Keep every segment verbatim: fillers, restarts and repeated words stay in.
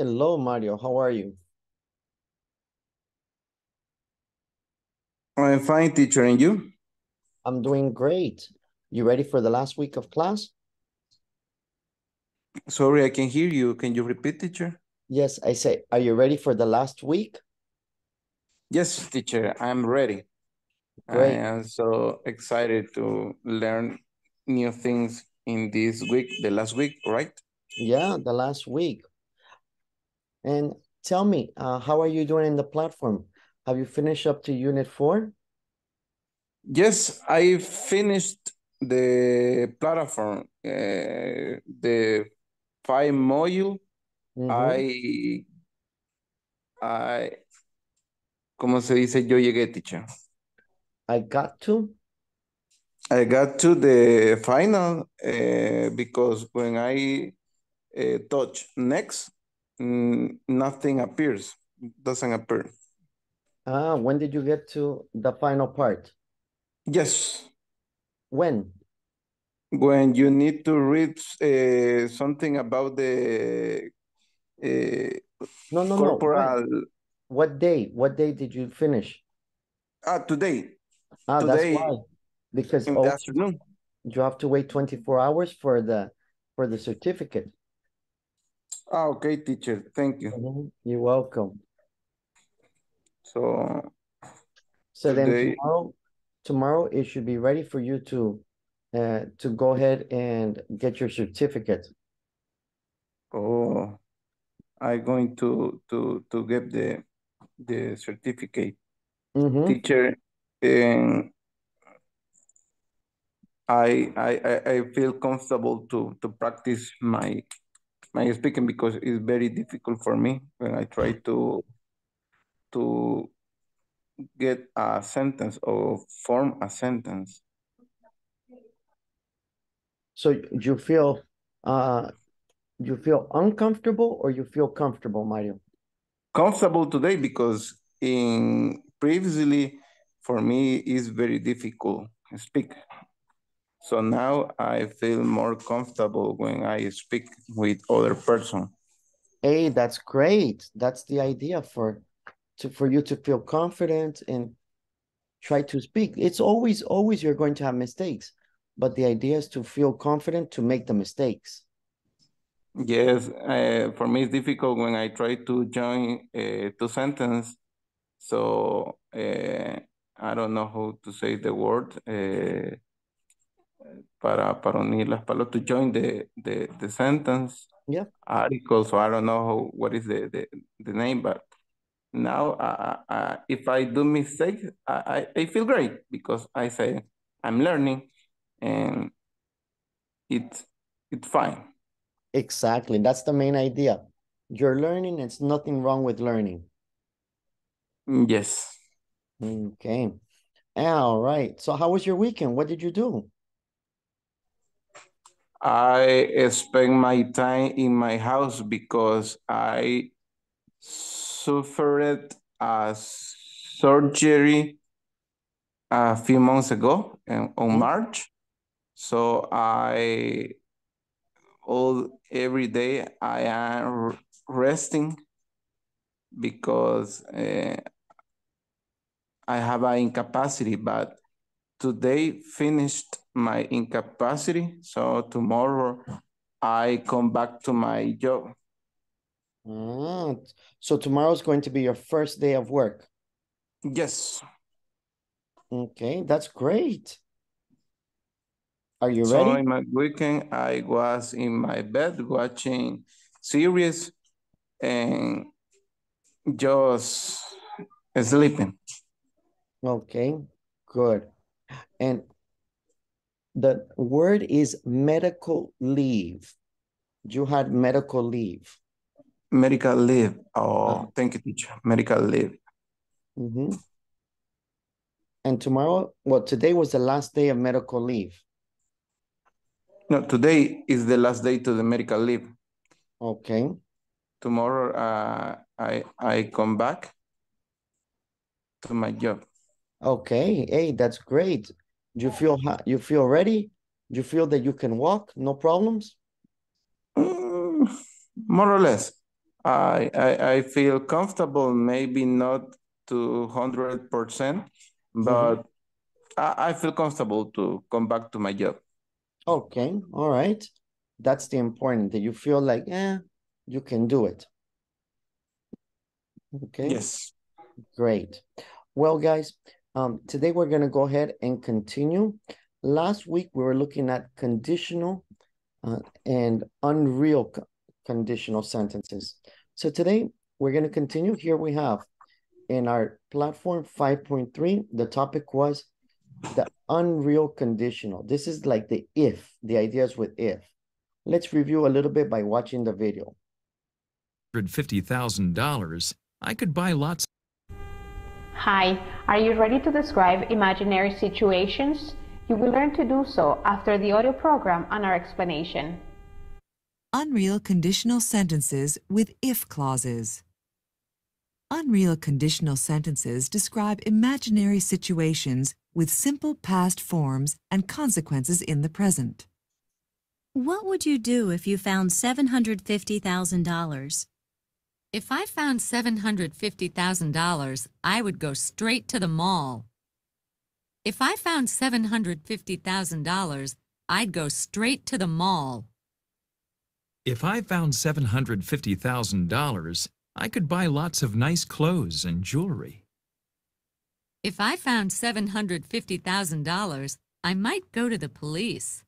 Hello, Mario. How are you? I'm fine, teacher, and you? I'm doing great. You ready for the last week of class? Sorry, I can hear you. Can you repeat, teacher? Yes, I say, are you ready for the last week? Yes, teacher, I'm ready. Great. I am so excited to learn new things in this week, the last week, right? Yeah, the last week. And tell me, uh, how are you doing in the platform? Have you finished up to unit four? Yes, I finished the platform, uh, the five module. Mm-hmm. I, I, ¿cómo se dice? Yo llegué, teacher. I got to? I got to the final uh, because when I uh, touch next, Mm, nothing appears, doesn't appear. Ah, when did you get to the final part? Yes. When? When you need to read uh, something about the uh, no, no, corporal... No. What day? What day did you finish? Ah, today. Ah, today, that's why. Because in oh, the afternoon. You have to wait twenty-four hours for the for the certificate. Ah, okay, teacher. Thank you. Mm-hmm. You're welcome. So, so then today... tomorrow, tomorrow it should be ready for you to, uh, to go ahead and get your certificate. Oh, I'm going to to to get the the certificate, mm-hmm. teacher. And I I I feel comfortable to to practice my. My speaking because it's very difficult for me when I try to to get a sentence or form a sentence. So you feel uh you feel uncomfortable or you feel comfortable, Mario? Comfortable today because in previously for me it's very difficult to speak. So now I feel more comfortable when I speak with other person. Hey, that's great. That's the idea for to for you to feel confident and try to speak. It's always, always you're going to have mistakes, but the idea is to feel confident to make the mistakes. Yes, uh, for me it's difficult when I try to join uh, two sentences. So uh, I don't know how to say the word. Uh, Para, para unir las palabras, to join the, the, the sentence, yeah. Article, so I don't know how, what is the, the, the name, but now uh, uh, if I do mistakes, I, I, I feel great because I say I'm learning and it, it's fine. Exactly, that's the main idea. You're learning, it's nothing wrong with learning. Yes. Okay, all right. So how was your weekend? What did you do? I spend my time in my house because I suffered a surgery a few months ago and on March. So I all every day I am resting because uh, I have an incapacity, but today finished my incapacity, so tomorrow I come back to my job. Ah, so tomorrow is going to be your first day of work? Yes. Okay, that's great. Are you so ready? So in my weekend, I was in my bed watching series and just sleeping. Okay, good. And the word is medical leave. You had medical leave. Medical leave. Oh, oh. Thank you, teacher. Medical leave. Mm-hmm. And tomorrow, well, today was the last day of medical leave. No, today is the last day to the medical leave. Okay. Tomorrow, uh, I, I come back to my job. Okay, hey, that's great. You feel you feel ready? You feel that you can walk, no problems? Mm, more or less. I, I, I feel comfortable, maybe not to one hundred percent, but mm-hmm. I, I feel comfortable to come back to my job. Okay, all right. That's the important, that you feel like, eh, you can do it. Okay. Yes. Great. Well, guys, um, today we're going to go ahead and continue. Last week, we were looking at conditional uh, and unreal co conditional sentences. So today, we're going to continue. Here we have in our platform five point three, the topic was the unreal conditional. This is like the if, the ideas with if. Let's review a little bit by watching the video. one hundred fifty thousand dollars, I could buy lots. Hi, are you ready to describe imaginary situations? You will learn to do so after the audio program on our explanation. Unreal conditional sentences with if clauses. Unreal conditional sentences describe imaginary situations with simple past forms and consequences in the present. What would you do if you found seven hundred fifty thousand dollars? If I found seven hundred fifty thousand dollars, I would go straight to the mall. If I found seven hundred fifty thousand dollars, I'd go straight to the mall. If I found seven hundred fifty thousand dollars, I could buy lots of nice clothes and jewelry. If I found seven hundred fifty thousand dollars, I might go to the police.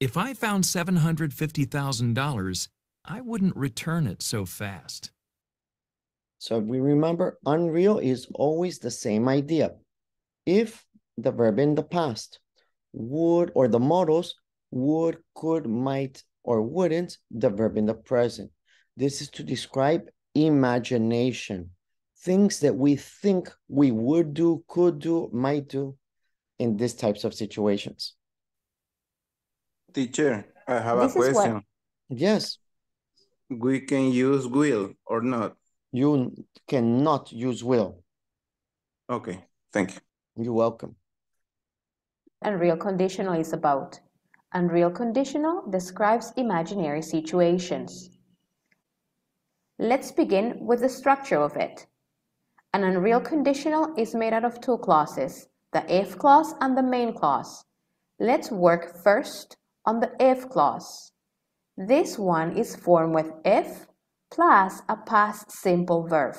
If I found seven hundred fifty thousand dollars, I wouldn't return it so fast. So we remember unreal is always the same idea. If the verb in the past, would, or the modals, would, could, might, or wouldn't, the verb in the present. This is to describe imagination, things that we think we would do, could do, might do in these types of situations. Teacher, I have this a question. What? Yes. We can use will or not? You cannot use will. Okay, thank you. You're welcome. Unreal conditional is about. Unreal conditional describes imaginary situations. Let's begin with the structure of it. An unreal conditional is made out of two clauses, the if clause and the main clause. Let's work first on the if clause. This one is formed with if plus a past simple verb.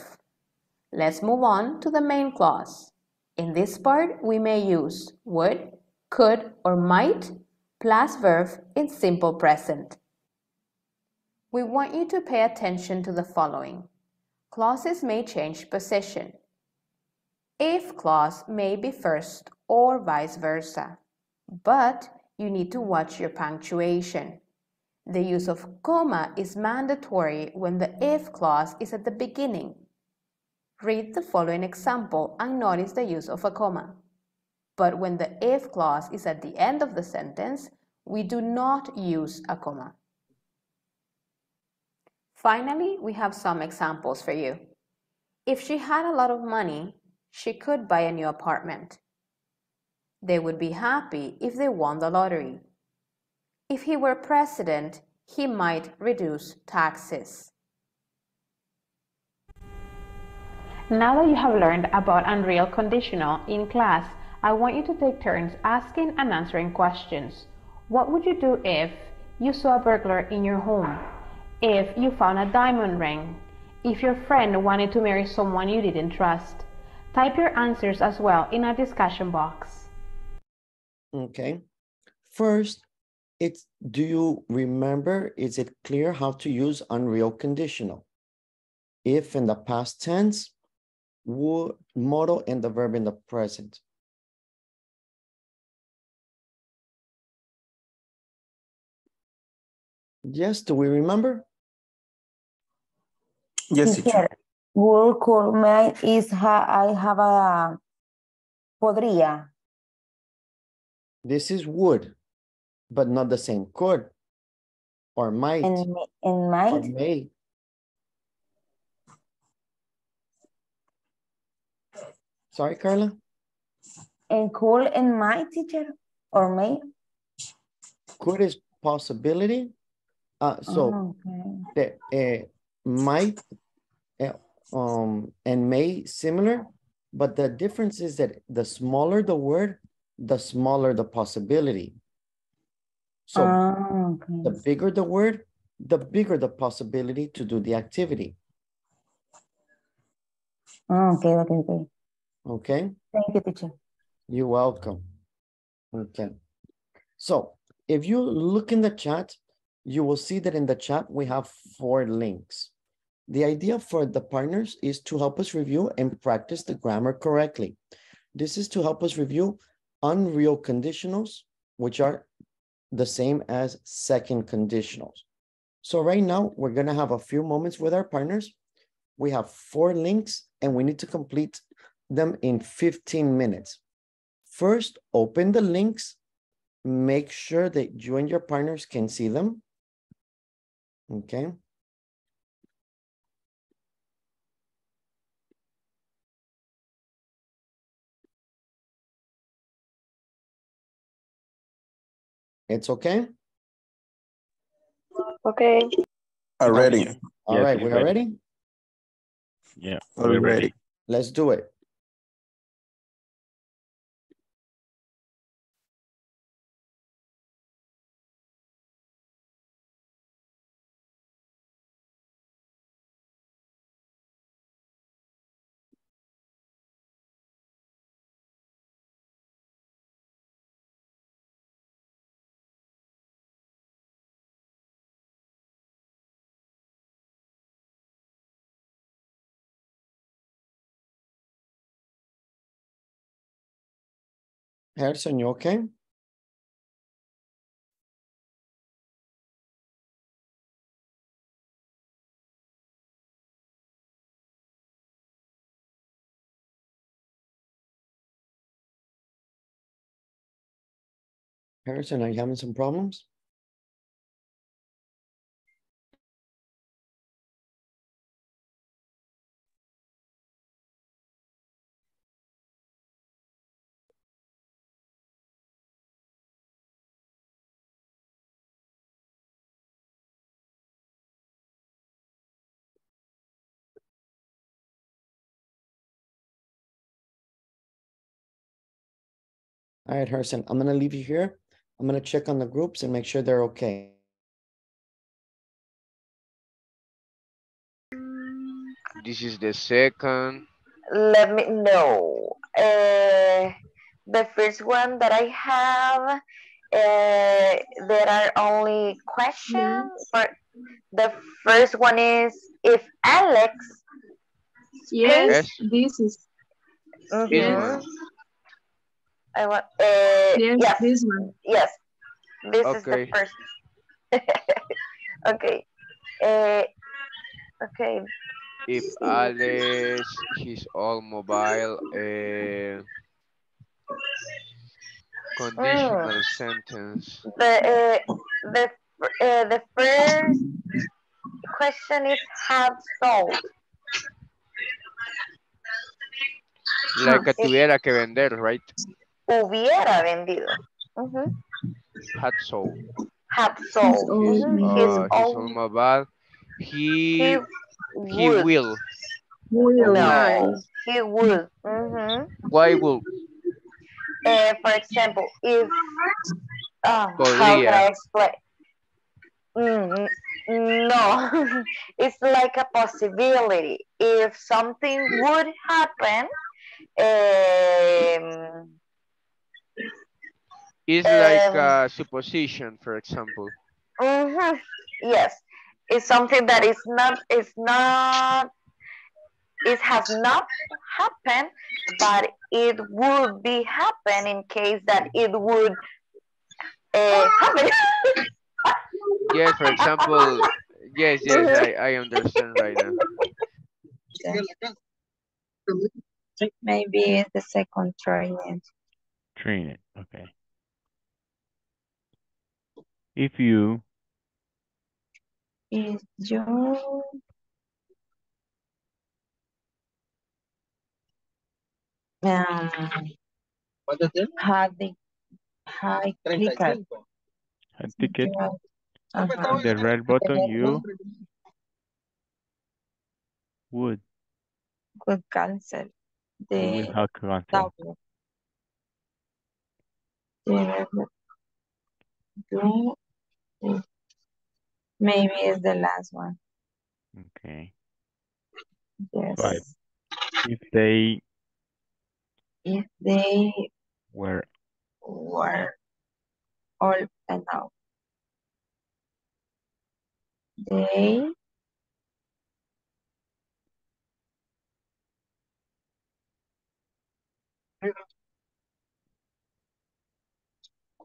Let's move on to the main clause. In this part, we may use would, could, or might plus verb in simple present. We want you to pay attention to the following. Clauses may change position. If clause may be first or vice versa, but you need to watch your punctuation. The use of comma is mandatory when the if clause is at the beginning. Read the following example and notice the use of a comma. But when the if clause is at the end of the sentence, we do not use a comma. Finally, we have some examples for you. If she had a lot of money, she could buy a new apartment. They would be happy if they won the lottery. If he were president, he might reduce taxes. Now that you have learned about unreal conditional in class, I want you to take turns asking and answering questions. What would you do if you saw a burglar in your home? If you found a diamond ring? If your friend wanted to marry someone you didn't trust? Type your answers as well in our discussion box. Okay. First, It's, do you remember, is it clear how to use unreal conditional? If in the past tense, would, modal, and the verb in the present. Yes, do we remember? Yes, teacher. Would, could, might is, ha, I have a, podría. This is would, but not the same. Could or might. And, and might? Or may. Sorry, Carla? And could and might, teacher, or may? Could is possibility. Uh, so oh, okay. the, uh, might um, and may similar, but the difference is that the smaller the word, the smaller the possibility. So oh, okay. The bigger the word, the bigger the possibility to do the activity. Oh, okay, okay, okay. Okay. Thank you, teacher. You're welcome. Okay. So if you look in the chat, you will see that in the chat, we have four links. The idea for the partners is to help us review and practice the grammar correctly. This is to help us review unreal conditionals, which are the same as second conditionals. So right now, we're going to have a few moments with our partners. We have four links, and we need to complete them in fifteen minutes. First, open the links. Make sure that you and your partners can see them. Okay. It's okay? Okay. Are ready. Okay. All yes, right, we are ready? ready? Yeah, we're, we're ready. ready. Let's do it. Harrison, you okay? Harrison, are you having some problems? All right, Harrison, I'm gonna leave you here. I'm gonna check on the groups and make sure they're okay. This is the second. Let me know. Uh, the first one that I have, uh, there are only questions. Mm-hmm. For the first one is, if Alex. Yes, yes. This is. Mm-hmm. Yes. I want, uh, yes, yes, this one. Yes, this okay. is the first. okay. Uh, okay. If Alex is all mobile, uh, conditional mm. sentence. The uh, the uh, the first question is have sold. Like a tuviera que vender, right? Hubiera vendido. Uh-huh. Had sold. Had sold. He's, uh, he's all my bad. He, he, he will. will. No, he will. Uh-huh. Why will? Uh, for example, if... Uh, how can I explain? Mm, no. It's like a possibility. If something would happen... Um, It's like um, a supposition, for example. Mm-hmm. Yes, it's something that is not, it's not, it has not happened, but it would be happen in case that it would uh, happen. Yes, for example, yes, yes, mm-hmm. I, I understand right now. Maybe it's the second training. Training, okay. If you, if you, um, what is it? Had the high ticket, had ticket, uh-huh. the red button, you would. Could cancel the will cancel. double. Do maybe it's the last one. Okay. Yes. Right. If they if they were were all and out. They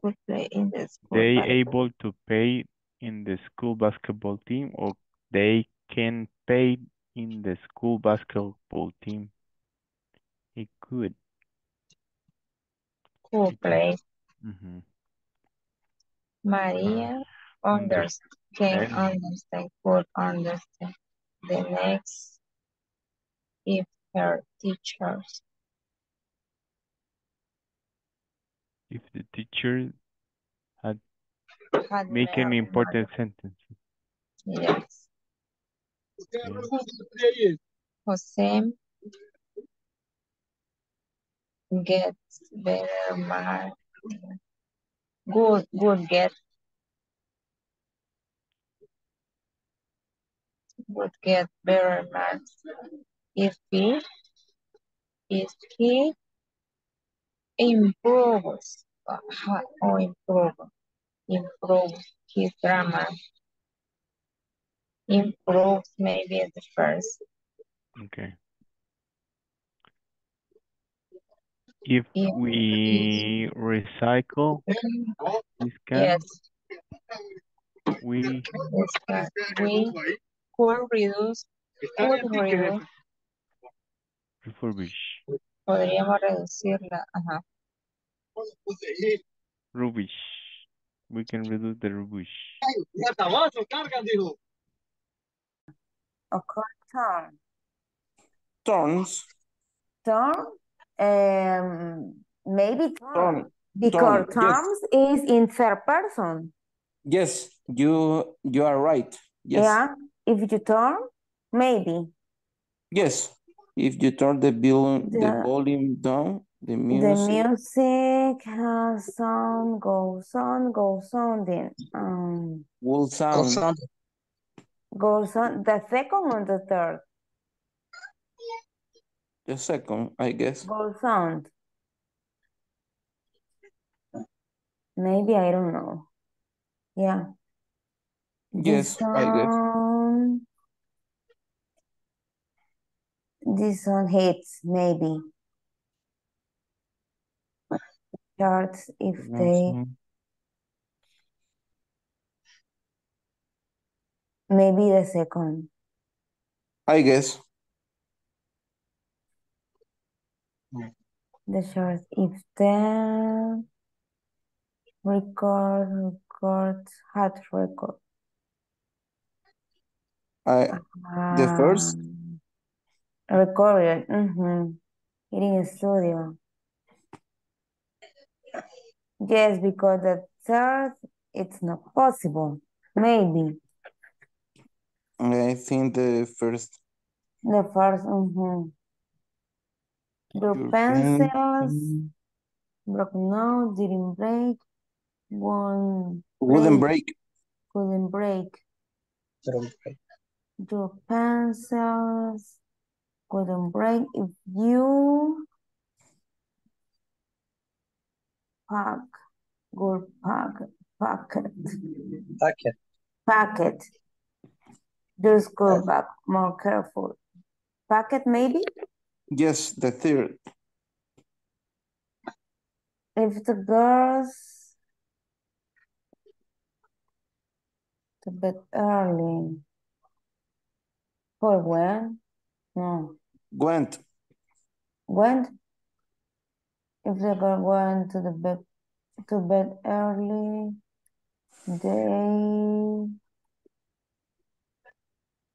could play in the school. They basketball. able to pay in the school basketball team, or they can pay in the school basketball team. It could. Could play. Mm-hmm. Maria uh, understand. Can understand. Could understand. The next, if her teachers. If the teacher had, had make an important mother. sentence. Yes. Okay. Jose gets better marks. Good, good get. Would get better marks if he, if he improves or improve, improve his grammar. Improves maybe at the first. Okay. If, if we if, recycle this can, yes. we yes, we could reduce, could reduce. Refurbish. Podríamos reducirla, ajá. Rubbish. We can reduce the rubbish. Okay, turn. Turns. Turn. Um, maybe turn. Because turns yes. is in third person. Yes, you you are right. Yes. Yeah. If you turn, maybe. Yes. If you turn the, volume, the, the volume down, the music. The music has sound, goes on, goes on, then. Um, Will sound. Goes on. Goes on. The second or the third? The second, I guess. Goes on. Maybe, I don't know. Yeah. Yes, I guess. This one hits, maybe. Starts if they... Maybe the second. I guess. The short if they... Record, record, hard record. I, um, the first... Recorded, mm-hmm. Hitting a studio. Yes, because the third, it's not possible. Maybe. I think the first. The first, mm-hmm. Blue pencils, broke nose, didn't break, one. Wouldn't break. break. Couldn't break. Couldn't break. Blue pencils. Couldn't break if you pack, good pack, packet, packet, packet. Just go back more careful. Packet, maybe? Yes, the third. If the girls to bed early, for when? No. Went. Went. If the girl went to the bed to bed early, they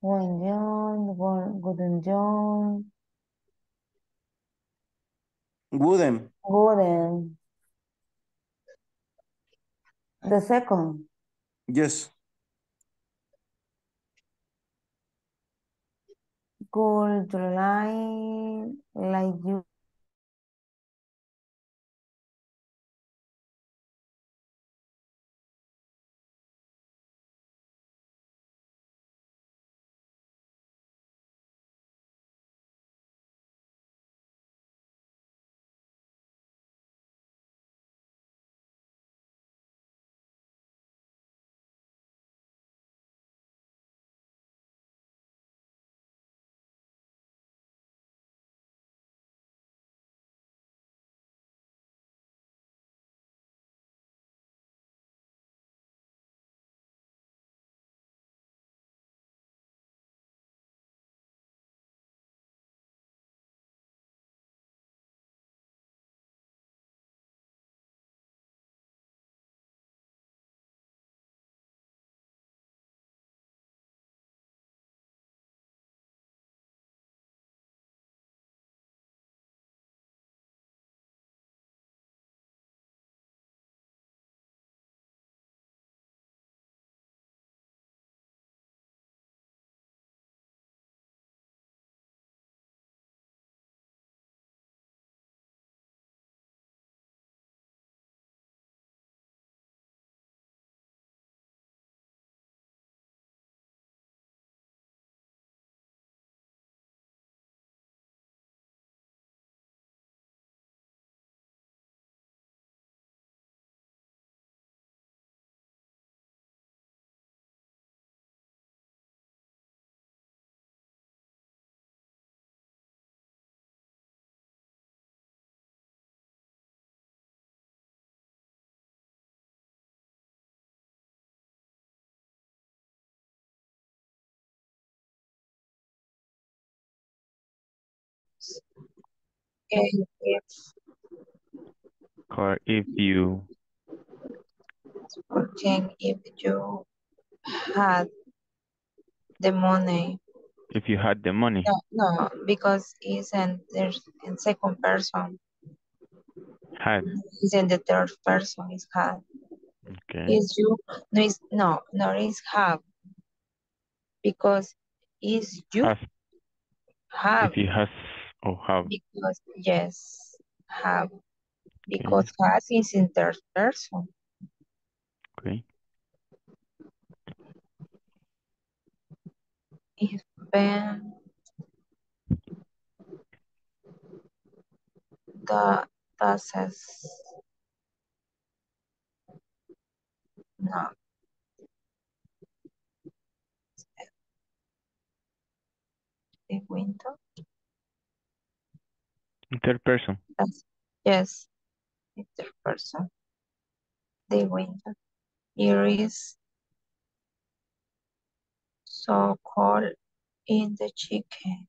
went down, went wouldn't down. Wouldn't. Wouldn't. The second. Yes. could lie like you. Or if you Then if you had the money. If you had the money. No, no, because it's in there's in second person. Had. It's in the third person, is had. Okay. Is you no is no no is have. Because is you have. have. If you have Oh, have. Because, yes, have. Because okay. has is in third person. Okay. It's been the does not. The window. Third person. Yes, third person. The window. Here is so cold in the chicken.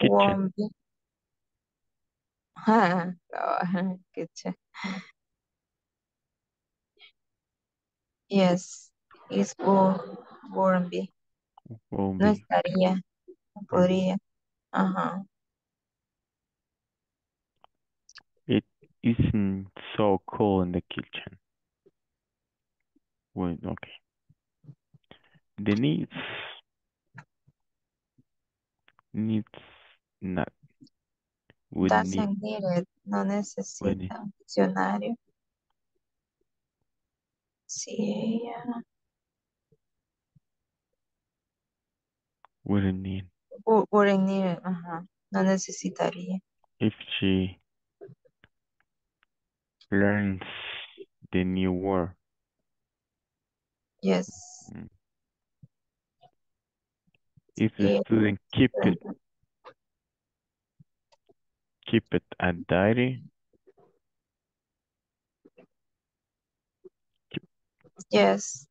Kitchen. Warm. Oh, kitchen. Yes, it's warm. Warm. Warm. No estaría. No podría. Ajá. Uh-huh. It isn't so cold in the kitchen. Well, okay. The needs needs not. Would doesn't need, need it. No necesita un diccionario. Si ella wouldn't need. W wouldn't need it. Uh-huh. No necesitaría. If she learns the new word. Yes. If the yes. student keep it, keep it a diary. Keep. Yes.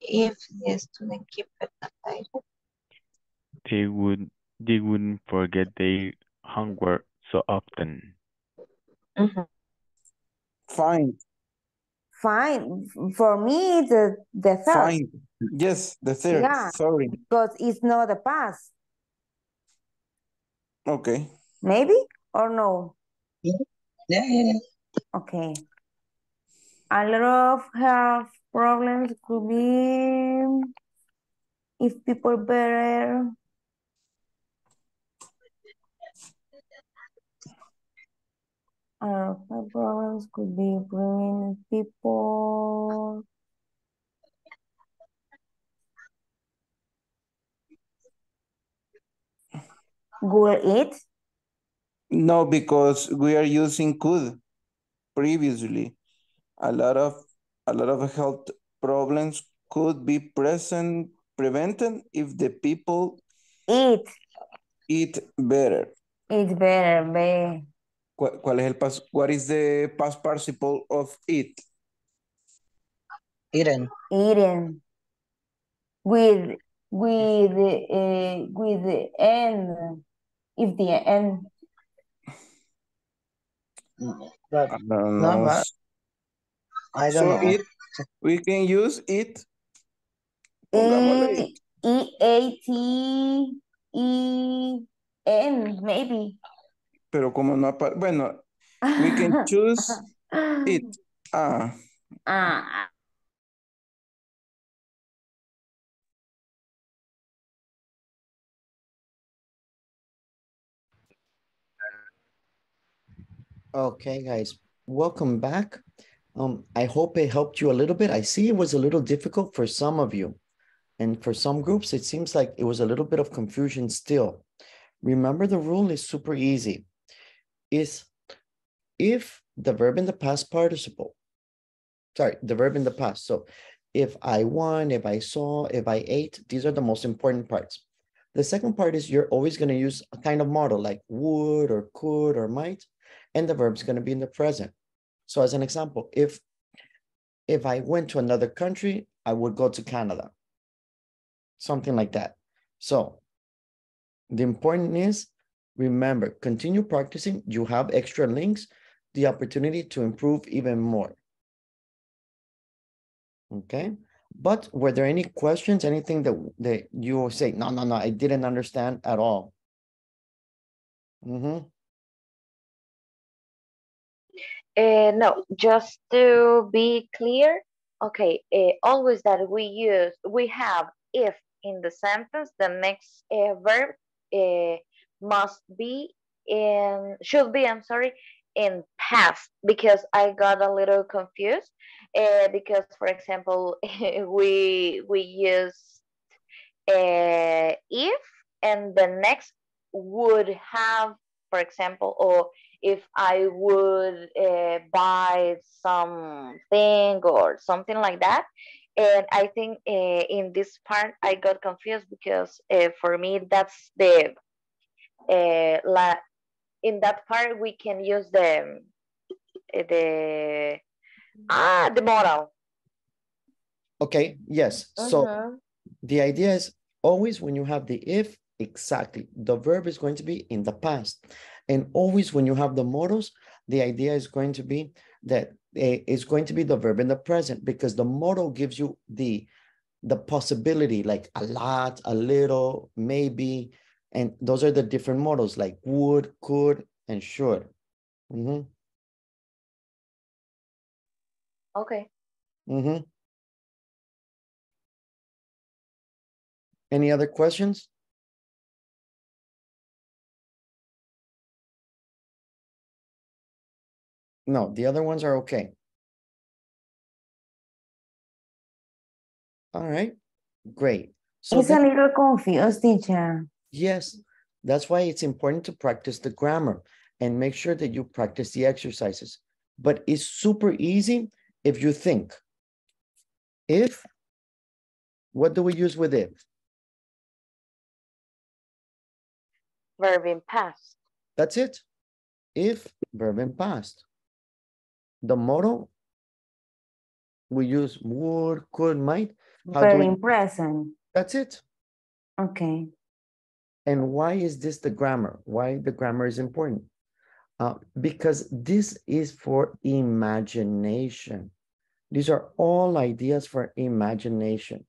If the student keep it a diary, they would they wouldn't forget their homework so often. Mm-hmm. Fine. Fine. For me, the, the third. Fine. Yes, the third. Yeah. Sorry. Because it's not a past. Okay. Maybe or no? Yeah. Yeah, yeah, yeah. Okay. A lot of health problems could be if people better. Uh, problems could be bringing people. Google it? No, because we are using could previously. A lot of a lot of health problems could be present prevented if the people eat eat better. Eat better, be. ¿Cuál es el past? What is the past participle of eat? Eaten. Eaten. With with uh, with the end. If the end. But I don't know. But I don't so know. It, we can use it. E, e A T E N maybe. Pero como no apare, bueno, we can choose it. Ah. Ah. Okay, guys, welcome back. Um, I hope it helped you a little bit. I see it was a little difficult for some of you. And for some groups, it seems like it was a little bit of confusion still. Remember, the rule is super easy. Is if the verb in the past participle, sorry, the verb in the past. So if I won, if I saw, if I ate, these are the most important parts. The second part is you're always going to use a kind of model like would or could or might, and the verb's going to be in the present. So as an example, if, if I went to another country, I would go to Canada, something like that. So the important is, remember, continue practicing. You have extra links, the opportunity to improve even more. Okay, but were there any questions, anything that, that you say, no, no, no, I didn't understand at all? Mm-hmm. Uh, no, just to be clear, okay, uh, always that we use, we have if in the sentence, the next uh, verb uh, must be in, should be, I'm sorry, in past, because I got a little confused uh, because, for example, we, we used uh, if and the next would have, for example, or if I would uh, buy something or something like that. And I think uh, in this part, I got confused because uh, for me, that's the, uh, la in that part, we can use the, the, ah, the modal. Okay, yes. Uh-huh. So the idea is always when you have the if, exactly, the verb is going to be in the past. And always when you have the modals, the idea is going to be that it's going to be the verb in the present, because the modal gives you the, the possibility, like a lot, a little, maybe. And those are the different modals, like would, could, and should. Mm-hmm. Okay. Mm-hmm. Any other questions? No, the other ones are okay. All right, great. So it's that, a little confused, teacher. Yes, that's why it's important to practice the grammar and make sure that you practice the exercises. But it's super easy if you think. If, what do we use with if? Verb in past. That's it. If, verb in past. The modal, we use would, could, might. Verb in present. That's it. Okay. And why is this the grammar? Why the grammar is important? Uh, because this is for imagination. These are all ideas for imagination.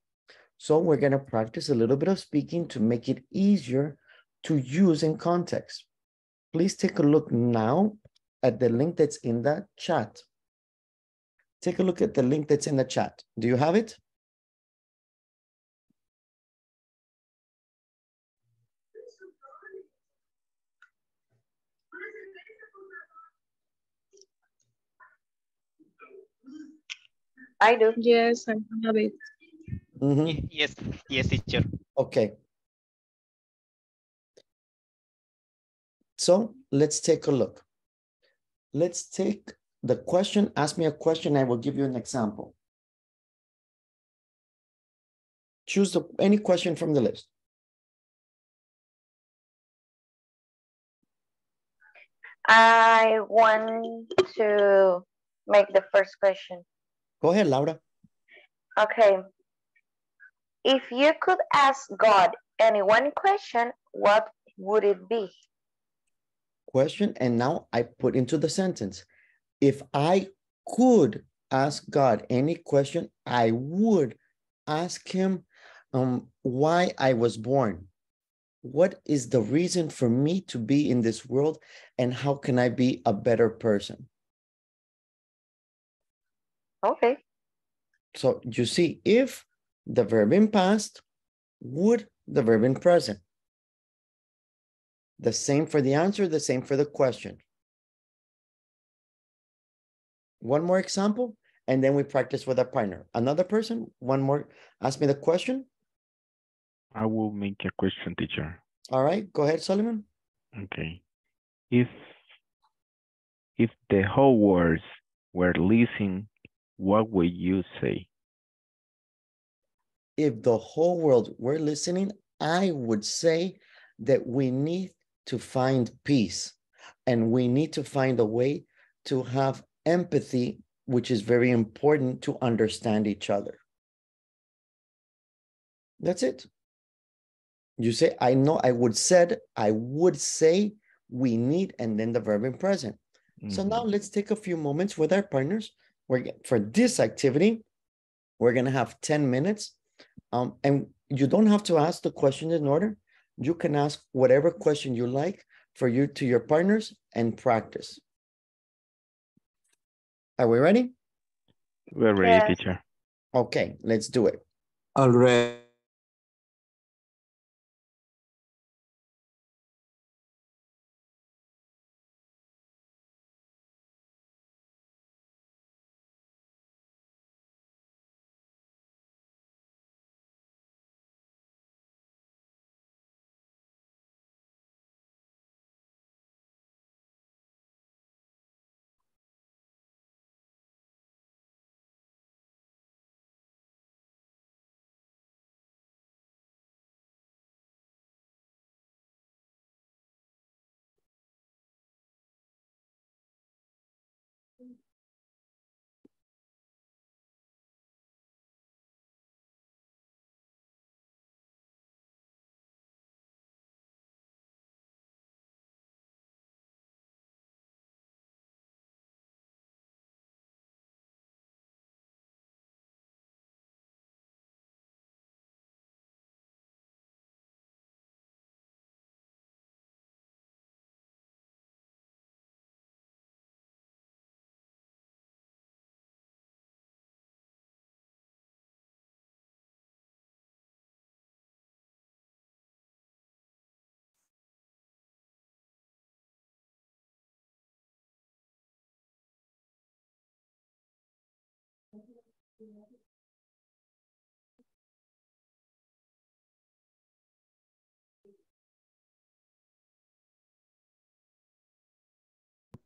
So we're going to practice a little bit of speaking to make it easier to use in context. Please take a look now at the link that's in the chat. Take a look at the link that's in the chat. Do you have it? I do. Yes, I have it. Mm-hmm. Yes, yes, teacher. Okay. So let's take a look. Let's take the question, ask me a question, I will give you an example. Choose the, any question from the list. I want to make the first question. Go ahead, Laura. Okay. If you could ask God any one question, what would it be? Question, and now I put into the sentence. If I could ask God any question, I would ask him um, why I was born. What is the reason for me to be in this world, and how can I be a better person? Okay. So you see, if the verb in past, would the verb in present. The same for the answer, the same for the question. One more example, and then we practice with a partner. Another person, one more, ask me the question. I will make a question, teacher. All right, go ahead, Solomon. Okay. If, if the whole world were listening, what would you say? If the whole world were listening, I would say that we need to find peace, and we need to find a way to have empathy, which is very important to understand each other. That's it. You say, I know, I would said, I would say, we need, and then the verb in present. Mm-hmm. So now let's take a few moments with our partners. We're, for this activity, we're gonna have ten minutes. Um, and you don't have to ask the question in order. You can ask whatever question you like for you to your partners and practice. Are we ready? We're ready, yeah. Teacher. Okay, let's do it. All right.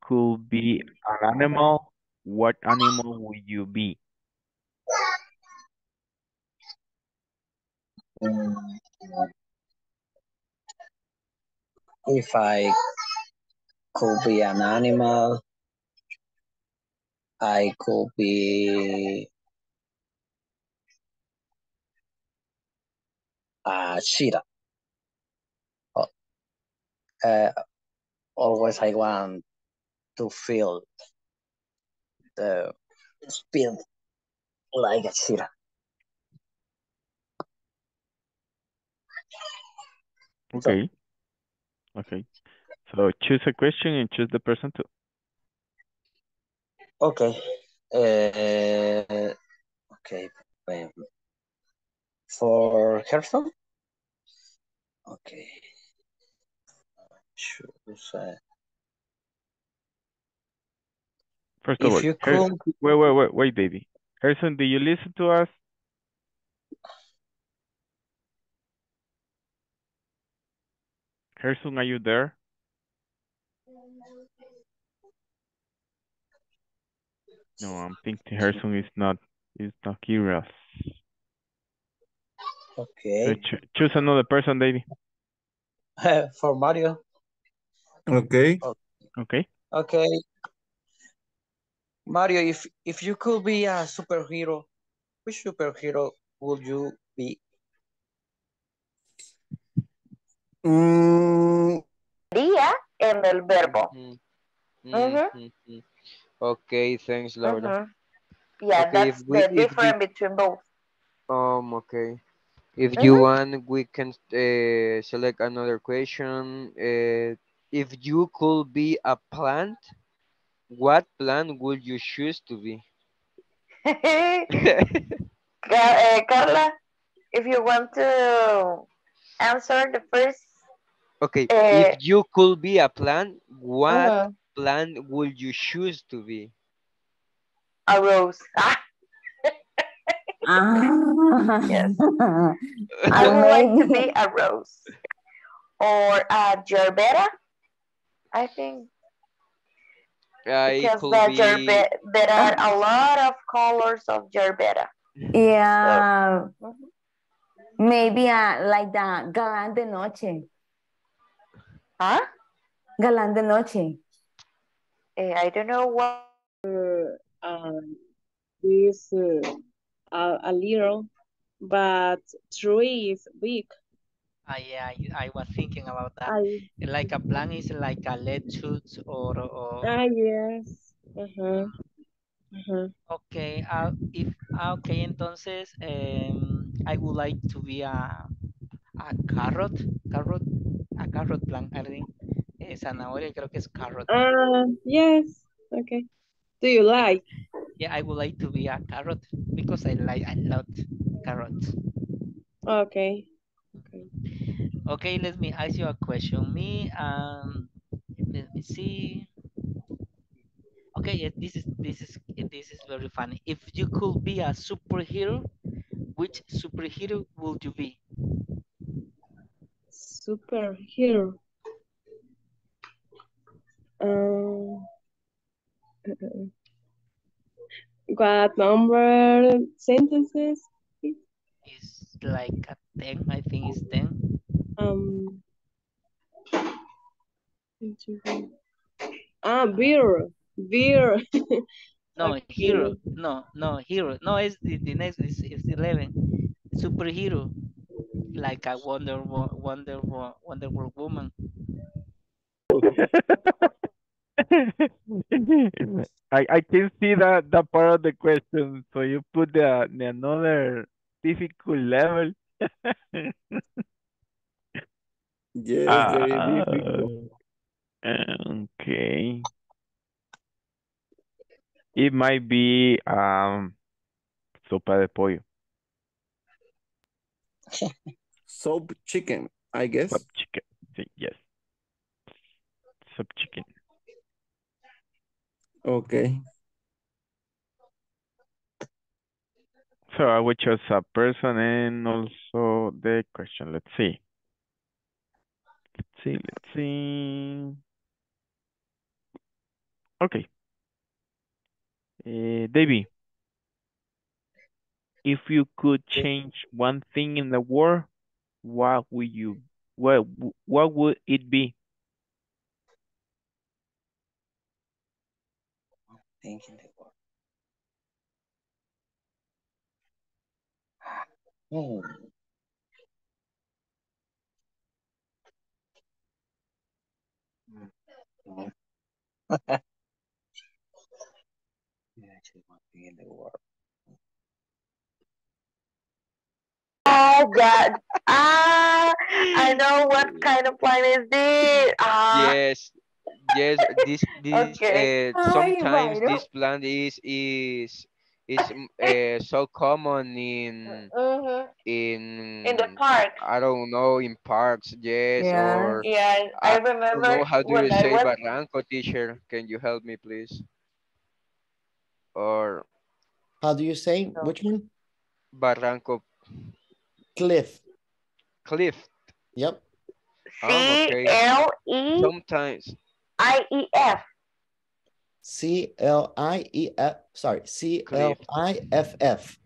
Could be an animal. What animal would you be? If I could be an animal, I could be Uh, Shira. Oh. Uh, always I want to feel the speed like a Shira. Okay. So, okay. So choose a question and choose the person too. Okay. Uh, okay. Um, For Gerson? Okay. First of all, wait, wait, wait, wait, baby. Harrison, do you listen to us? Harrison, are you there? No, I'm thinking Harrison is not is not curious. Okay. So cho choose another person, David. Uh, for Mario. Okay. Okay. Okay. Mario, if if you could be a superhero, which superhero would you be? Mm. Día en el verbo. Mm. Mm. Uh-huh. Mm-hmm. Okay, thanks, Laura. Uh-huh. Yeah, okay, that's we, the difference we, between both. Um, okay. If uh-huh. you want, we can uh, select another question. Uh, if you could be a plant, what plant would you choose to be? uh, Carla, if you want to answer the first. Okay, uh, if you could be a plant, what uh-huh. plant would you choose to be? A rose. Yes. I would like to be a rose or a gerbera, I think. I because the be... gerbe there are a lot of colors of gerbera. Yeah. So. Maybe a, like the Galán de Noche. Huh? Galán de Noche. I don't know what uh, um, this uh, a, a little, but tree is big. I, I I was thinking about that. I, like a plant is like a lettuce or. or... Ah yes. Uh huh. Uh huh. Okay. Uh, if okay, entonces, um, I would like to be a a carrot, carrot, a carrot plant. I think. Zanahoria, creo que es carrot. Uh, yes, okay. Do you like? Yeah, I would like to be a carrot because I like a lot carrots. Okay. Okay. Okay, let me ask you a question. Me, um, let me see. Okay, yeah, this is this is this is very funny. If you could be a superhero, which superhero would you be? Superhero. Um, what number sentences? It's like a ten, I think it's ten. Um, ah, beer, beer. No, okay. Hero, no, no, hero. No, it's the, the next is it's eleven. Superhero, like a Wonder Wonder Wonder Woman. I, I can see that, that part of the question, so you put the, the another difficult level. Yes, uh, very difficult. Okay. It might be um, sopa de pollo. Soap chicken, I guess. Soap chicken, yes. Soap chicken. Okay. So I will choose a person and also the question. Let's see. Let's see. Let's see. Okay. Uh, Davey, if you could change one thing in the world, what would you? What What would it be? Thinking the world. Hmm. I actually want to be in the world. Oh God! Ah, I know what kind of planet is this. Ah. Yes. Yes, this this okay. uh, sometimes oh, this plant is is is uh, so common in uh-huh. in in the park. I don't know in parks. Yes, yeah. or yeah. I, I remember. Don't know how do you I say was... Barranco, teacher? Can you help me, please? Or How do you say? No. Which one? Barranco. Cliff. Cliff. Yep. C L E. Sometimes. I E F. C L I E F. Sorry. C L I F F.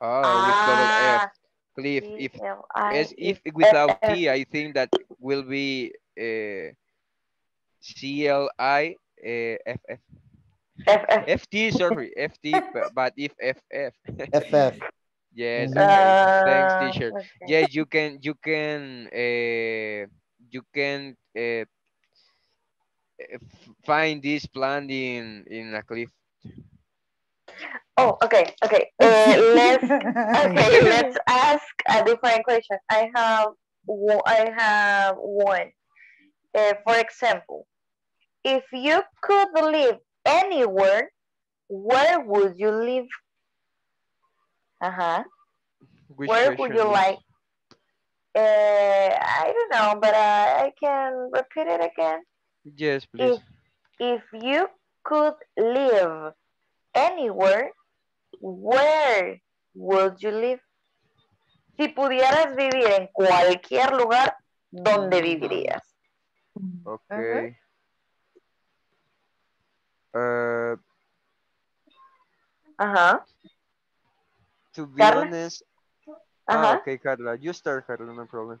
Oh, with double F. Cliff. If, as if without T, I think that will be uh, C L I F F. F F F T, sorry, F T, but if F F. F F. Yes, okay. uh, thanks, teacher. Okay. Yes, you can, you can, uh, you can uh, find this plant in in a cliff. Oh, okay, okay. Uh, let's okay, let's ask a different question. I have, I have one. Uh, for example, if you could live anywhere, where would you live? Uh-huh. Where would you like? Uh, I don't know, but uh, I can repeat it again. Yes, please. If, if you could live anywhere, where would you live? Si pudieras vivir en cualquier lugar, ¿dónde vivirías? Okay. Uh-huh. Uh, uh huh. To be Carla? honest, uh -huh. oh, okay, Carla, you start, Carla, no problem.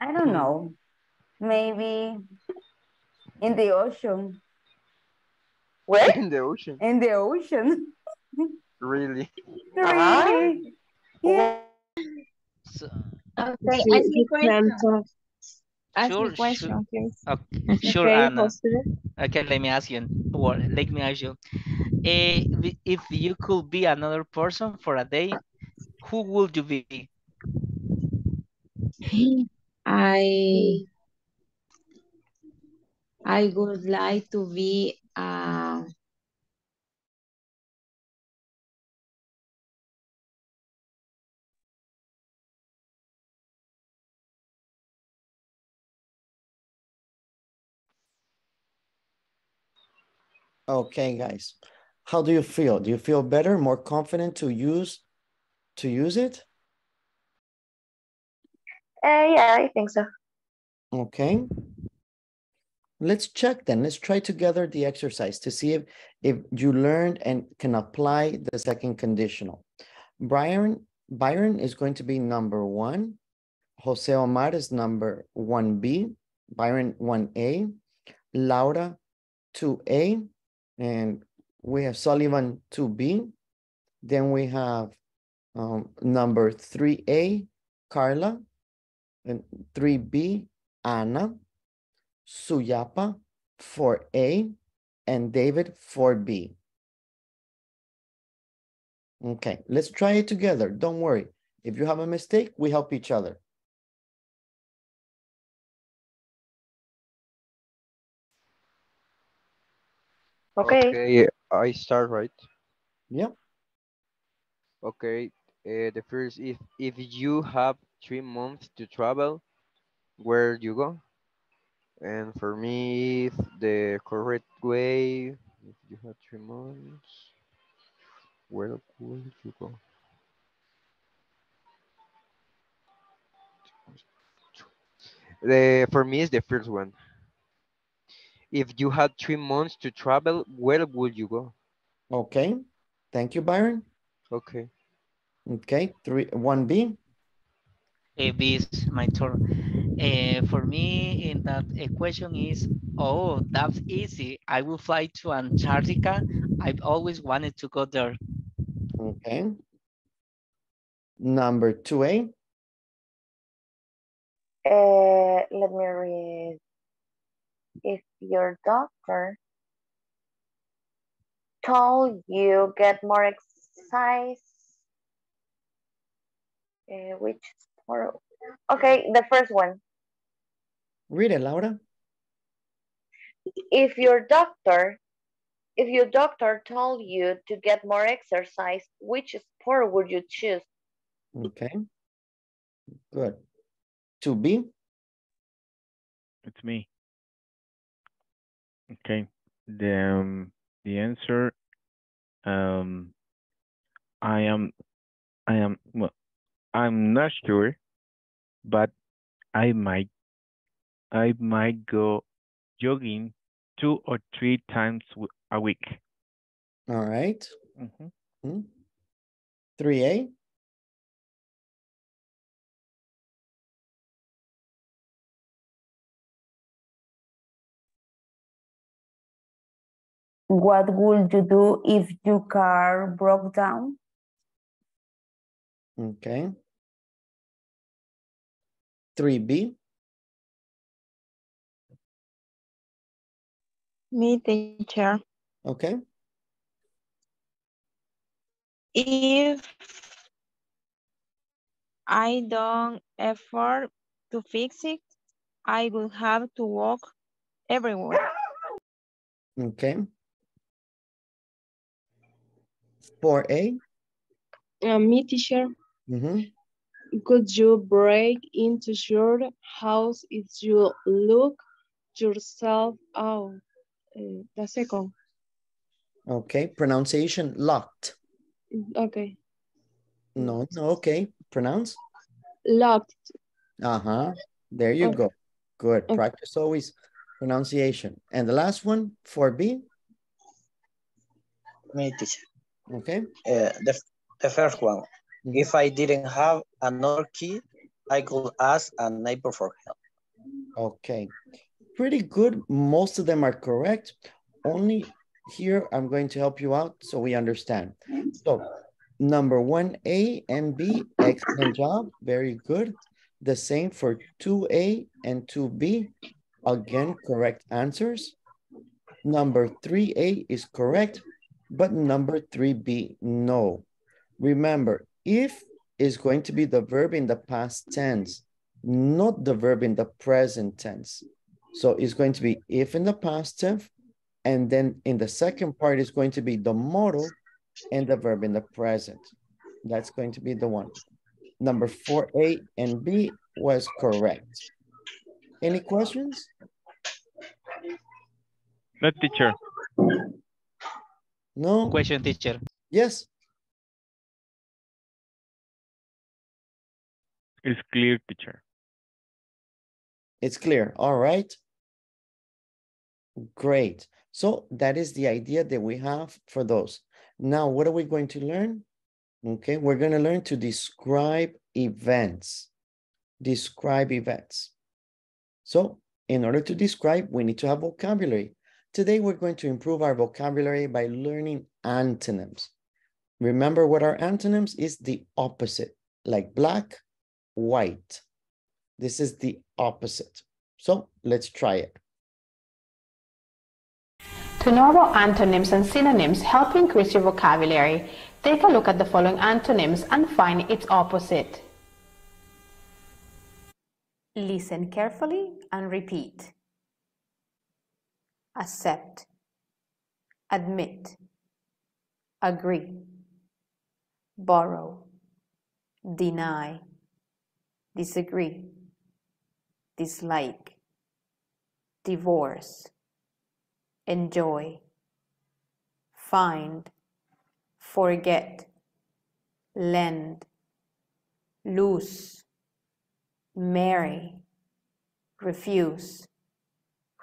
I don't know. Maybe in the ocean. Where? In the ocean. In the ocean. Really? Really? Uh -huh. Yeah. So, okay, I think we're Ask sure, me question, sure. Please. Okay. Sure, okay, Anna. Okay, let me ask you. Well, let me ask you. Uh, if you could be another person for a day, who would you be? I I would like to be uh, Okay, guys, how do you feel? Do you feel better, more confident to use to use it? Uh, yeah, I think so. Okay. Let's check then. Let's try together the exercise to see if, if you learned and can apply the second conditional. Byron, Byron is going to be number one. Jose Omar is number one B. Byron, one A. Laura, two A. And we have Sullivan two B. Then we have um, number three A, Carla, and three B, Anna, Suyapa, four A, and David, four B. Okay, let's try it together. Don't worry. If you have a mistake, we help each other. Okay. Okay, I start, right? Yeah. Okay, uh, the first is, if you have three months to travel, where do you go? And for me, the correct way, if you have three months, where would you go? The, for me, is the first one. If you had three months to travel, where would you go? Okay. Thank you, Byron. Okay. Okay. Three, one B. A B is my turn. Uh, for me, in that equation is, oh, that's easy. I will fly to Antarctica. I've always wanted to go there. Okay. Number two A. Uh, let me read. If your doctor told you get more exercise, uh, which sport? Okay, the first one. Read it, Laura. If your doctor, if your doctor told you to get more exercise, which sport would you choose? Okay, good. To be? It's me. Okay, the, um, the answer Um, I am, I am, well, I'm not sure, but I might, I might go jogging two or three times a week. All right. Mm-hmm. Mm-hmm. three A. What would you do if your car broke down? Okay. three B. Me, teacher. Okay. If I don't effort to fix it, I will have to walk everywhere. Okay. four A. Uh, me, teacher. Mm-hmm. Could you break into your house if you lock yourself out? Uh, the second. Okay, pronunciation locked. Okay. No, no, okay. Pronounce? Locked. Uh-huh. There you okay. go. Good. Okay. Practice always pronunciation. And the last one, four B? Me, teacher. Okay. Uh, the, the first one. Mm-hmm. If I didn't have another key, I could ask a neighbor for help. Okay. Pretty good. Most of them are correct. Only here, I'm going to help you out so we understand. So number one, A and B, excellent job. Very good. The same for two A and two B. Again, correct answers. Number three A is correct, but number three B, no. Remember, if is going to be the verb in the past tense, not the verb in the present tense. So it's going to be if in the past tense, and then in the second part is going to be the modal and the verb in the present. That's going to be the one. Number four, A and B was correct. Any questions? No, teacher. No? Question, teacher. Yes. It's clear, teacher. It's clear, all right. Great. So that is the idea that we have for those. Now, what are we going to learn? Okay, we're going to learn to describe events. Describe events. So in order to describe, we need to have vocabulary. Today, we're going to improve our vocabulary by learning antonyms. Remember what our antonyms is the opposite, like black, white. This is the opposite. So let's try it. To know about antonyms and synonyms help increase your vocabulary. Take a look at the following antonyms and find its opposite. Listen carefully and repeat. Accept. Admit. Agree. Borrow. Deny. Disagree. Dislike. Divorce. Enjoy. Find. Forget. Lend. Lose. Marry. Refuse.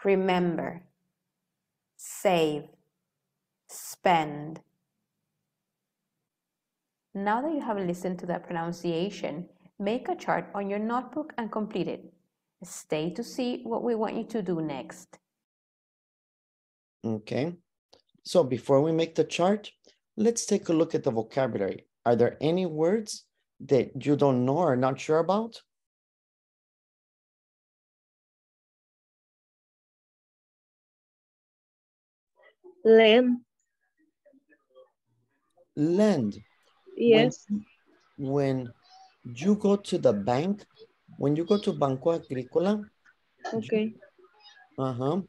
Remember. Save. Spend. Now that you have listened to that pronunciation, make a chart on your notebook and complete it. Stay to see what we want you to do next. Okay, so before we make the chart, let's take a look at the vocabulary. Are there any words that you don't know or not sure about? Lend. Lend. Yes. When, when you go to the bank, when you go to Banco Agricola, okay. Uh-huh.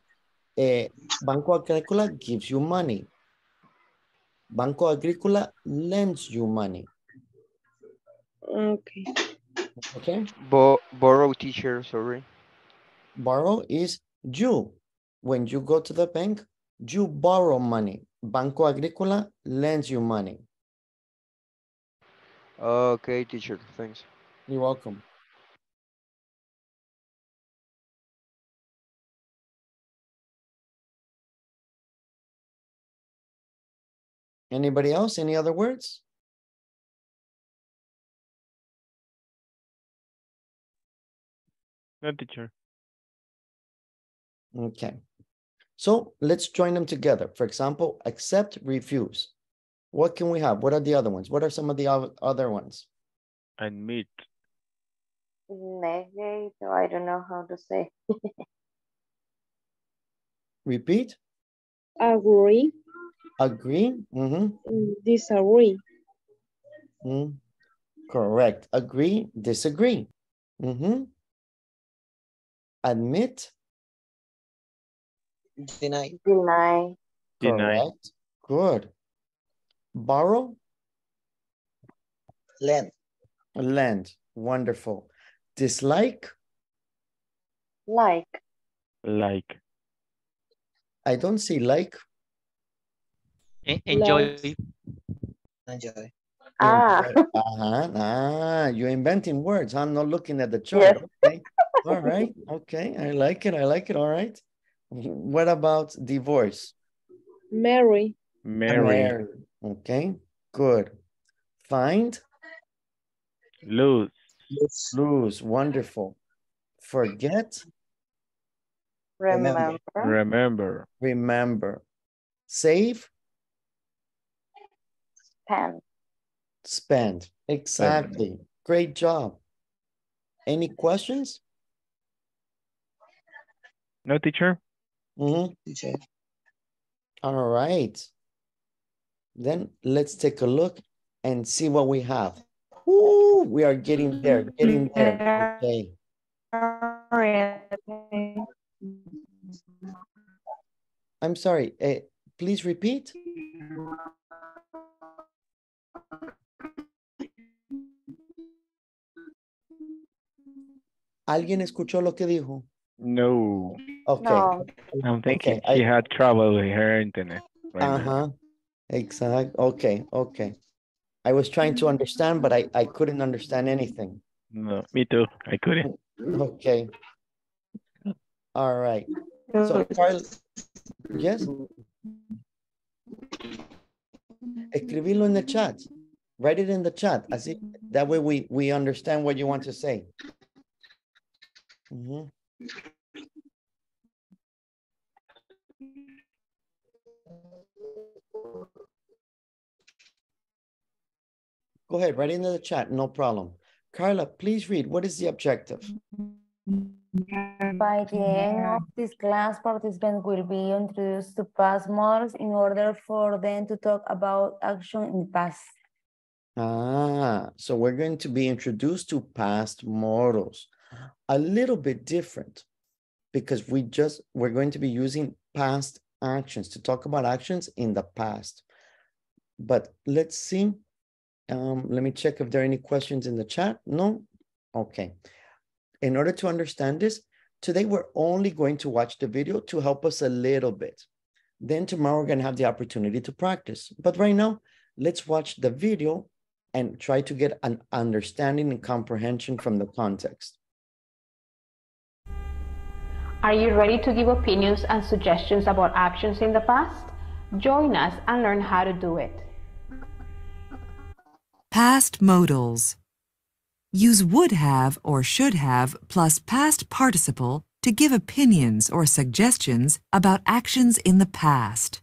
Eh, Banco Agricola gives you money. Banco Agricola lends you money. Okay. Okay. Bo borrow, teacher, sorry. Borrow is you. When you go to the bank, you borrow money. Banco Agrícola lends you money. Okay, teacher, thanks. You're welcome. Anybody else? Any other words? No, teacher. Okay. So let's join them together. For example, accept, refuse. What can we have? What are the other ones? What are some of the other ones? Admit. Negate. I don't know how to say. Repeat. Agree. Agree. Mm-hmm. Disagree. Mm. Correct. Agree. Disagree. Mm-hmm. Admit. Deny. Deny. Deny. Correct. Good. Borrow. Lend. Lend. Wonderful. Dislike. Like. Like. I don't see like. En enjoy. Like. Enjoy. Ah. Enjoy. Uh-huh. Ah, you're inventing words. I'm not looking at the chart. Yes. Okay. All right. Okay. I like it. I like it. All right. What about divorce? Marry. Marry. Okay, good. Find. Lose. Lose. Lose. Wonderful. Forget. Remember. Remember. Remember. Save. Spend. Spend. Exactly. Spend. Great job. Any questions? No, teacher. Mm-hmm. All right. Then let's take a look and see what we have. Ooh, we are getting there, getting there. Okay. I'm sorry. Uh, please repeat. ¿Alguien escuchó lo que dijo? No. Okay. No. I'm thinking okay. she I, had trouble with her internet. Right uh-huh. Exactly. Okay. Okay. I was trying to understand, but I, I couldn't understand anything. No, me too. I couldn't. Okay. All right. So, Carlos. Yes. Escribilo en the chat. Write it in the chat. Así, that way we, we understand what you want to say. Mm-hmm. Go ahead, write into the chat, no problem. Carla, please read. What is the objective? By the end of this class, participants will be introduced to past models in order for them to talk about action in the past. Ah, so we're going to be introduced to past models. A little bit different because we just, we're going to be using past actions to talk about actions in the past. But let's see, um, let me check if there are any questions in the chat. No? Okay. In order to understand this, today we're only going to watch the video to help us a little bit. Then tomorrow we're going to have the opportunity to practice. But right now, let's watch the video and try to get an understanding and comprehension from the context. Are you ready to give opinions and suggestions about actions in the past? Join us and learn how to do it. Past modals. Use would have or should have plus past participle to give opinions or suggestions about actions in the past.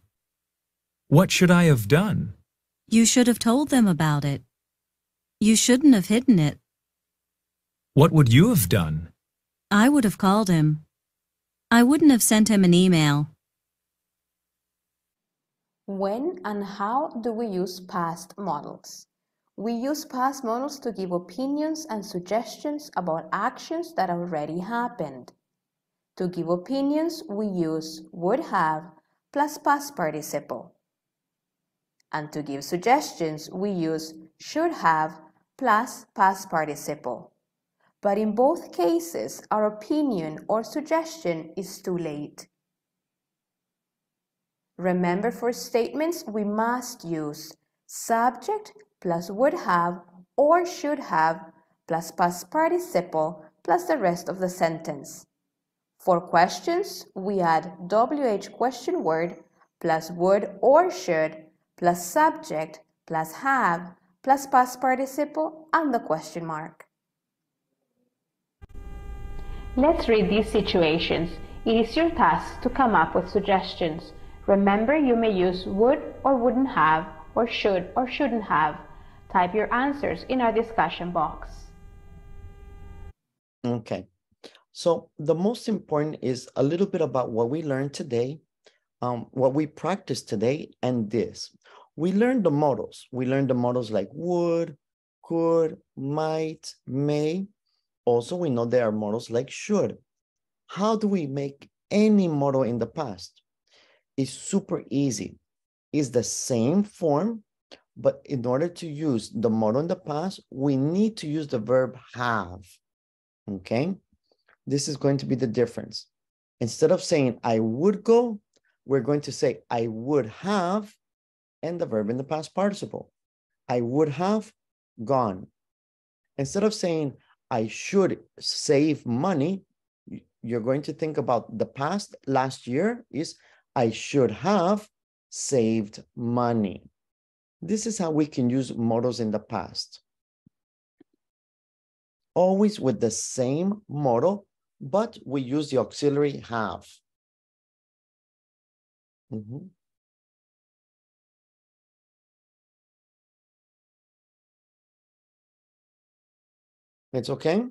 What should I have done? You should have told them about it. You shouldn't have hidden it. What would you have done? I would have called him. I wouldn't have sent him an email. When and how do we use past models? We use past models to give opinions and suggestions about actions that already happened. To give opinions, we use would have plus past participle. And to give suggestions, we use should have plus past participle. But in both cases, our opinion or suggestion is too late. Remember, for statements, we must use subject plus would have or should have plus past participle plus the rest of the sentence. For questions, we add W H question word plus would or should plus subject plus have plus past participle and the question mark. Let's read these situations. It is your task to come up with suggestions. Remember, you may use would or wouldn't have or should or shouldn't have. Type your answers in our discussion box. Okay, so the most important is a little bit about what we learned today, um, what we practiced today, and this. We learned the modals. We learned the modals like would, could, might, may. Also, we know there are modals like should. How do we make any modal in the past? It's super easy. It's the same form, but in order to use the modal in the past, we need to use the verb have. Okay, this is going to be the difference. Instead of saying I would go, we're going to say I would have and the verb in the past participle. I would have gone. Instead of saying I should save money, you're going to think about the past. Last year is I should have saved money. This is how we can use modals in the past. Always with the same modal, but we use the auxiliary have. Mm-hmm. It's okay?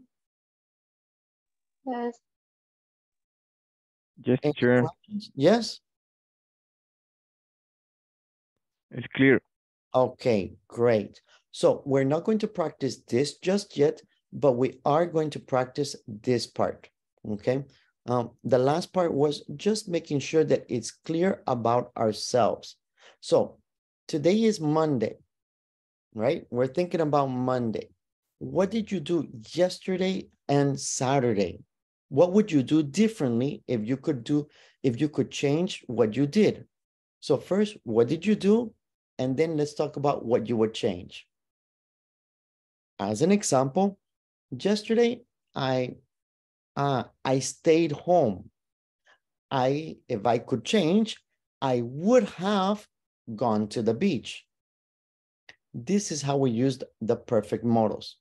Yes. Yes, sure. Yes? It's clear. Okay, great. So we're not going to practice this just yet, but we are going to practice this part, okay? Um, the last part was just making sure that it's clear about ourselves. So today is Monday, right? We're thinking about Monday. What did you do yesterday and Saturday? What would you do differently if you could do, if you could change what you did? So first, what did you do? And then let's talk about what you would change. As an example, yesterday, I uh, I stayed home. I, if I could change, I would have gone to the beach. This is how we used the perfect modals.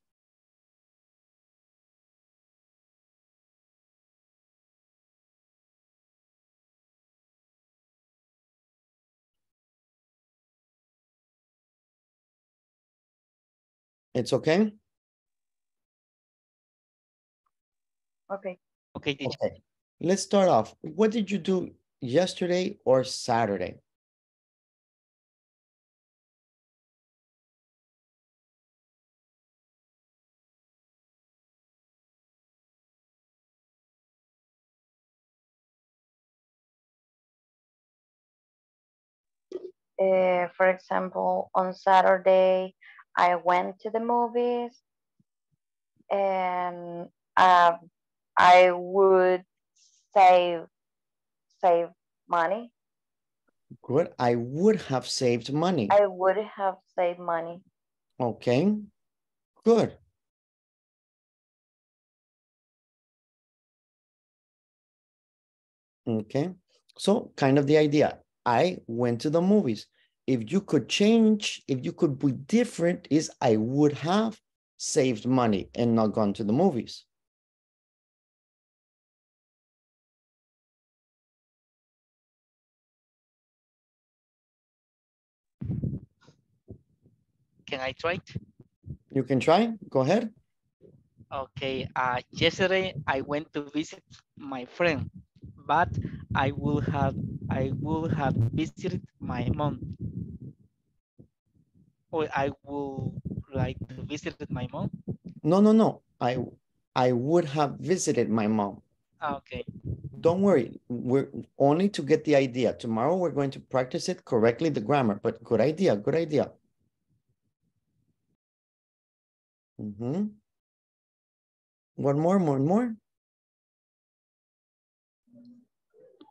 It's okay? Okay. Okay. Okay. Let's start off. What did you do yesterday or Saturday? Uh, for example, on Saturday, I went to the movies, and um, I would save save money. Good. I would have saved money. I would have saved money. Okay. Good. Okay. So kind of the idea. I went to the movies. If you could change, if you could be different, is I would have saved money and not gone to the movies. Can I try it? You can try. Go ahead. Okay. Uh, yesterday, I went to visit my friend, but I would have I would have visited my mom. Or I would like to visit my mom? No, no, no. I I would have visited my mom. Okay. Don't worry. We're only to get the idea. Tomorrow we're going to practice it correctly, the grammar. But good idea, good idea. Mm-hmm. One more, one more.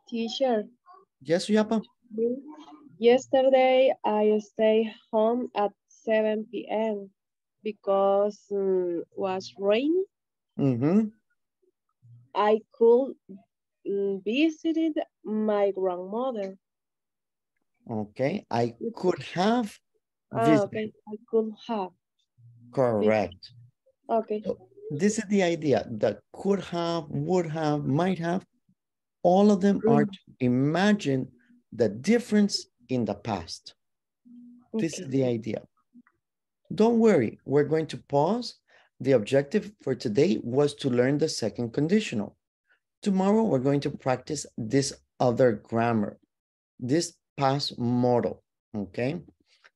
Teacher. Yes, Yapa. Yesterday, I stayed home at seven p m because um, it was raining. Mm-hmm. I could visit my grandmother. Okay, I could have visited. Ah, okay, I could have. Correct. Okay. So this is the idea that could have, would have, might have. All of them are to imagine the difference in the past. Okay. This is the idea. Don't worry, we're going to pause. The objective for today was to learn the second conditional. Tomorrow, we're going to practice this other grammar, this past modal, okay?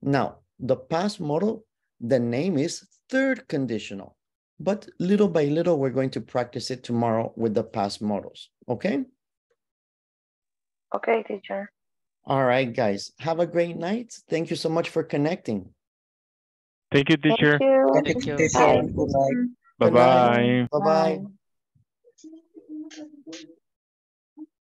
Now, the past modal, the name is third conditional, but little by little, we're going to practice it tomorrow with the past modals, okay? Okay, teacher. All right, guys. Have a great night. Thank you so much for connecting. Thank you, teacher. Thank you. Thank you. Bye-bye. Bye-bye.